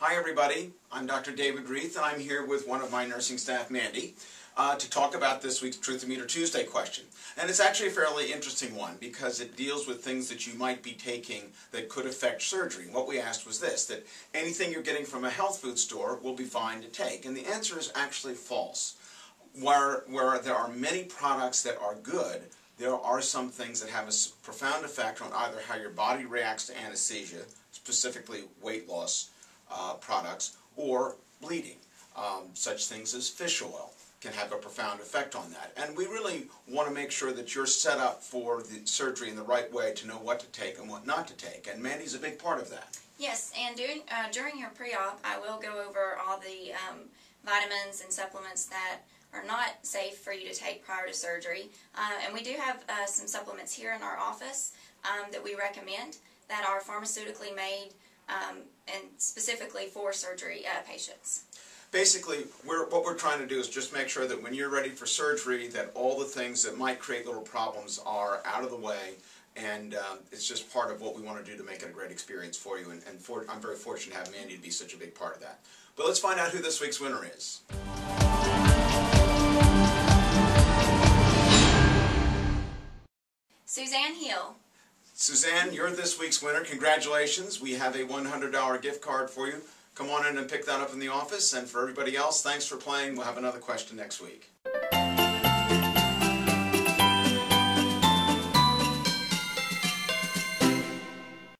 Hi everybody, I'm Dr. David Reath and I'm here with one of my nursing staff, Mandy, to talk about this week's Truth-O-Meter Tuesday question. And it's actually a fairly interesting one because it deals with things that you might be taking that could affect surgery. And what we asked was this, that anything you're getting from a health food store will be fine to take. And the answer is actually false. Where there are many products that are good, there are some things that have a profound effect on either how your body reacts to anesthesia, specifically weight loss products, or bleeding. Such things as fish oil can have a profound effect on that. And we really want to make sure that you're set up for the surgery in the right way to know what to take and what not to take. And Mandy's a big part of that. Yes, and during your pre-op, I will go over all the vitamins and supplements that are not safe for you to take prior to surgery. And we do have some supplements here in our office that we recommend that are pharmaceutically made and specifically for surgery patients. Basically, what we're trying to do is just make sure that when you're ready for surgery, that all the things that might create little problems are out of the way, and it's just part of what we want to do to make it a great experience for you, and I'm very fortunate to have Mandy to be such a big part of that. But let's find out who this week's winner is. Suzanne Hill. Suzanne, you're this week's winner. Congratulations. We have a $100 gift card for you. Come on in and pick that up in the office. And for everybody else, thanks for playing. We'll have another question next week.